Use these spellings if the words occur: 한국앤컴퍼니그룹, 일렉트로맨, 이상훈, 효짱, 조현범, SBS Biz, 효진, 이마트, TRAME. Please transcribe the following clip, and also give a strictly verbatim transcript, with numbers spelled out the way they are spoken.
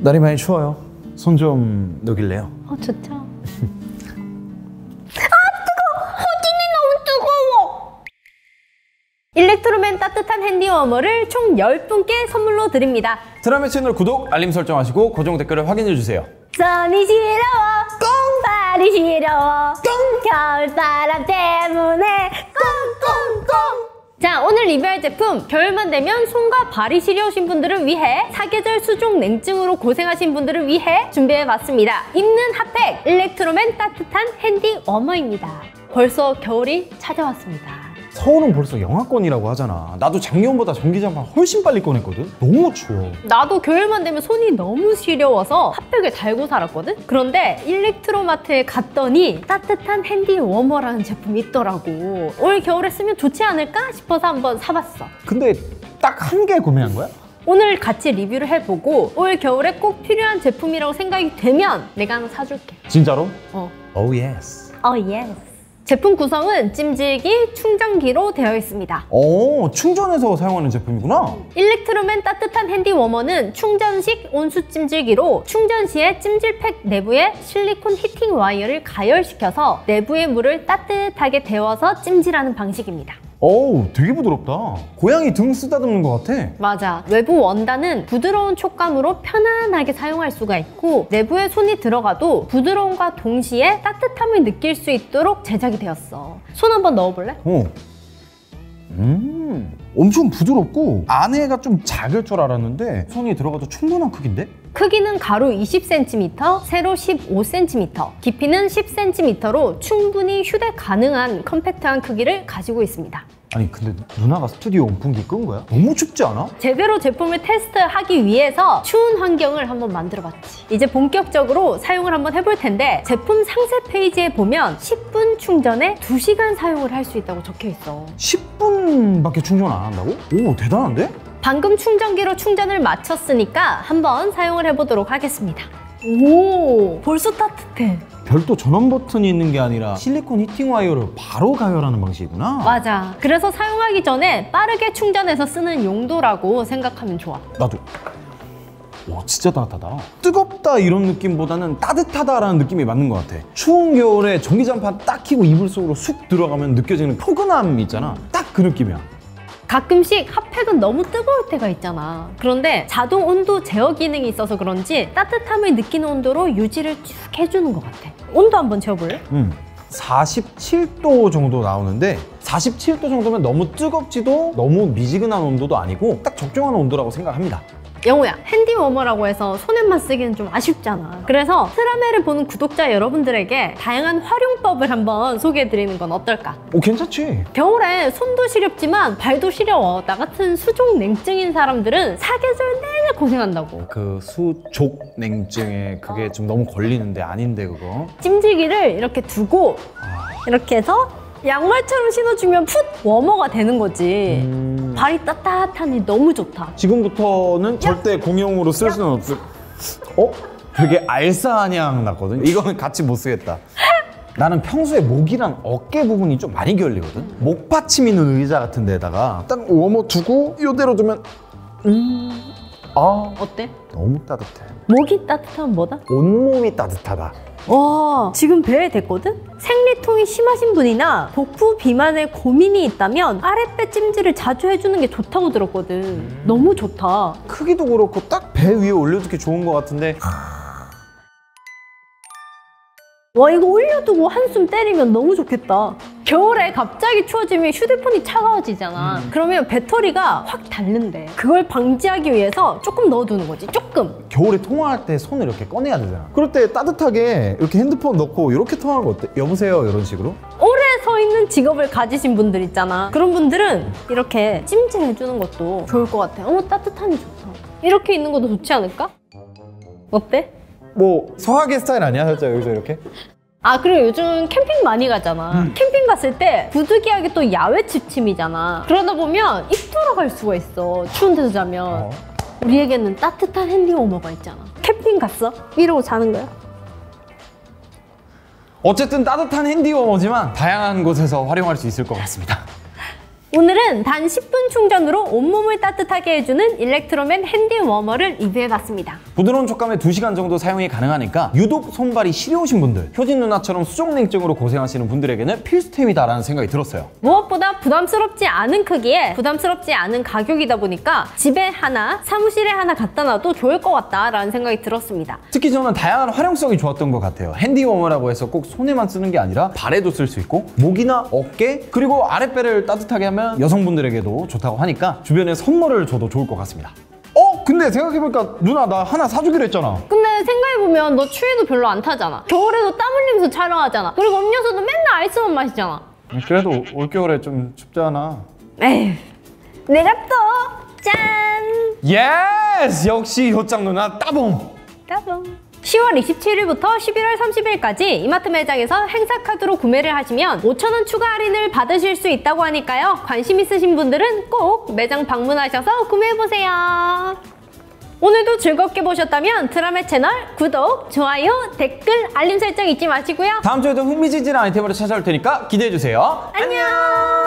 날이 많이 추워요. 손 좀 녹일래요? 어, 좋죠. 아, 뜨거워! 호진이 너무 뜨거워! 일렉트로맨 따뜻한 핸디워머를 총 열 분께 선물로 드립니다. 트라메 채널 구독, 알림 설정하시고 고정 댓글을 확인해주세요. 썸이 시려워, 꽁! 발이 시려워, 꽁! 겨울바람 때문에 꽁! 꽁! 꽁! 자, 오늘 리뷰할 제품, 겨울만 되면 손과 발이 시려우신 분들을 위해, 사계절 수족 냉증으로 고생하신 분들을 위해 준비해봤습니다. 입는 핫팩, 일렉트로맨 따뜻한 핸디 워머입니다. 벌써 겨울이 찾아왔습니다. 서울은 벌써 영하권이라고 하잖아. 나도 작년보다 전기장판 훨씬 빨리 꺼냈거든? 너무 추워. 나도 겨울만 되면 손이 너무 시려워서 핫팩을 달고 살았거든? 그런데 일렉트로마트에 갔더니 따뜻한 핸디 워머라는 제품이 있더라고. 올 겨울에 쓰면 좋지 않을까 싶어서 한번 사봤어. 근데 딱 한 개 구매한 거야? 오늘 같이 리뷰를 해보고 올 겨울에 꼭 필요한 제품이라고 생각이 되면 내가 하나 사줄게. 진짜로? 어. Oh yes. Oh yes. 제품 구성은 찜질기, 충전기로 되어 있습니다. 오, 충전해서 사용하는 제품이구나. 일렉트로맨 따뜻한 핸디워머는 충전식 온수 찜질기로 충전 시에 찜질팩 내부에 실리콘 히팅 와이어를 가열시켜서 내부의 물을 따뜻하게 데워서 찜질하는 방식입니다. 어우, 되게 부드럽다. 고양이 등 쓰다듬는 것 같아. 맞아. 외부 원단은 부드러운 촉감으로 편안하게 사용할 수가 있고 내부에 손이 들어가도 부드러움과 동시에 따뜻함을 느낄 수 있도록 제작이 되었어. 손 한번 넣어볼래? 어. 음, 엄청 부드럽고 안에가 좀 작을 줄 알았는데 손이 들어가도 충분한 크기인데? 크기는 가로 이십 센티미터, 세로 십오 센티미터, 깊이는 십 센티미터로 충분히 휴대 가능한 컴팩트한 크기를 가지고 있습니다. 아니 근데 누나가 스튜디오 온풍기 끈 거야? 너무 춥지 않아? 제대로 제품을 테스트하기 위해서 추운 환경을 한번 만들어봤지. 이제 본격적으로 사용을 한번 해볼 텐데 제품 상세 페이지에 보면 십 분 충전에 두 시간 사용을 할 수 있다고 적혀있어. 십 분밖에 충전 안 한다고? 오, 대단한데? 방금 충전기로 충전을 마쳤으니까 한번 사용을 해보도록 하겠습니다. 오, 벌써 따뜻해. 별도 전원 버튼이 있는 게 아니라 실리콘 히팅 와이어를 바로 가열하는 방식이구나. 맞아. 그래서 사용하기 전에 빠르게 충전해서 쓰는 용도라고 생각하면 좋아. 나도. 와, 진짜 따뜻하다. 뜨겁다 이런 느낌보다는 따뜻하다라는 느낌이 맞는 것 같아. 추운 겨울에 전기장판 딱 켜고 이불 속으로 쑥 들어가면 느껴지는 포근함이 있잖아. 딱 그 느낌이야. 가끔씩 핫팩은 너무 뜨거울 때가 있잖아. 그런데 자동 온도 제어 기능이 있어서 그런지 따뜻함을 느끼는 온도로 유지를 쭉 해주는 것 같아. 온도 한번 재볼래? 음, 사십칠 도 정도 나오는데 사십칠 도 정도면 너무 뜨겁지도 너무 미지근한 온도도 아니고 딱 적정한 온도라고 생각합니다. 영호야, 핸디워머라고 해서 손에만 쓰기는 좀 아쉽잖아. 그래서 트라메를 보는 구독자 여러분들에게 다양한 활용법을 한번 소개해드리는 건 어떨까? 오, 괜찮지? 겨울에 손도 시렵지만 발도 시려워. 나 같은 수족 냉증인 사람들은 사계절 내내 고생한다고. 그 수족 냉증에 그게 어. 좀 너무 걸리는데 아닌데 그거? 찜질기를 이렇게 두고 아. 이렇게 해서 양말처럼 신어주면 풋 워머가 되는 거지. 음... 발이 따뜻하니 너무 좋다. 지금부터는 야! 절대 공용으로 쓸 수는 없을. 어? 되게 알싸하냥 났거든? 이거는 같이 못 쓰겠다. 나는 평소에 목이랑 어깨 부분이 좀 많이 결리거든? 목 받침 있는 의자 같은 데다가 딱 워머 두고 이대로 두면 음... 아, 어때? 너무 따뜻해. 목이 따뜻하면 뭐다? 온몸이 따뜻하다. 와, 지금 배에 댔거든? 생리통이 심하신 분이나 복부 비만에 고민이 있다면 아랫배 찜질을 자주 해주는 게 좋다고 들었거든. 음. 너무 좋다. 크기도 그렇고 딱 배 위에 올려두기 좋은 것 같은데. 와, 이거 올려두고 한숨 때리면 너무 좋겠다. 겨울에 갑자기 추워지면 휴대폰이 차가워지잖아. 음. 그러면 배터리가 확 닳는데 그걸 방지하기 위해서 조금 넣어두는 거지. 조금. 겨울에 통화할 때 손을 이렇게 꺼내야 되잖아. 그럴 때 따뜻하게 이렇게 핸드폰 넣고 이렇게 통화하는 거 어때? 여보세요? 이런 식으로? 오래 서 있는 직업을 가지신 분들 있잖아. 그런 분들은 이렇게 찜질해주는 것도 좋을 것 같아. 어머, 따뜻하니 좋다. 이렇게 있는 것도 좋지 않을까? 어때? 뭐 서하계 스타일 아니야? 살짝 여기서 이렇게? 아, 그리고 요즘 캠핑 많이 가잖아. 음. 캠핑 갔을 때 부득이하게 또 야외 취침이잖아. 그러다 보면 입 돌아갈 수가 있어. 추운 데서 자면. 어. 우리에게는 따뜻한 핸디워머가 있잖아. 캠핑 갔어? 이러고 자는 거야? 어쨌든 따뜻한 핸디워머지만 다양한 곳에서 활용할 수 있을 것 같습니다. 오늘은 단 십 분 충전으로 온몸을 따뜻하게 해주는 일렉트로맨 핸디 워머를 리뷰해봤습니다. 부드러운 촉감에 두 시간 정도 사용이 가능하니까 유독 손발이 시려우신 분들, 효진 누나처럼 수족냉증으로 고생하시는 분들에게는 필수템이다라는 생각이 들었어요. 무엇보다 부담스럽지 않은 크기에 부담스럽지 않은 가격이다 보니까 집에 하나, 사무실에 하나 갖다 놔도 좋을 것 같다라는 생각이 들었습니다. 특히 저는 다양한 활용성이 좋았던 것 같아요. 핸디 워머라고 해서 꼭 손에만 쓰는 게 아니라 발에도 쓸 수 있고 목이나 어깨, 그리고 아랫배를 따뜻하게 하면 여성분들에게도 좋다고 하니까 주변에 선물을 줘도 좋을 것 같습니다. 어? 근데 생각해보니까 누나 나 하나 사주기로 했잖아. 근데 생각해보면 너 추위도 별로 안 타잖아. 겨울에도 땀 흘리면서 촬영하잖아. 그리고 음료수도 맨날 아이스만 마시잖아. 그래도 올겨울에 좀 춥지 않아? 에휴, 내가 또! 짠! 예스! 역시 효짱 누나 따봉! 따봉! 시월 이십칠일부터 십일월 삼십일까지 이마트 매장에서 행사카드로 구매를 하시면 오천 원 추가 할인을 받으실 수 있다고 하니까요. 관심 있으신 분들은 꼭 매장 방문하셔서 구매해보세요. 오늘도 즐겁게 보셨다면 트라메 채널 구독, 좋아요, 댓글, 알림 설정 잊지 마시고요. 다음 주에도 흥미진진한 아이템으로 찾아올 테니까 기대해주세요. 안녕!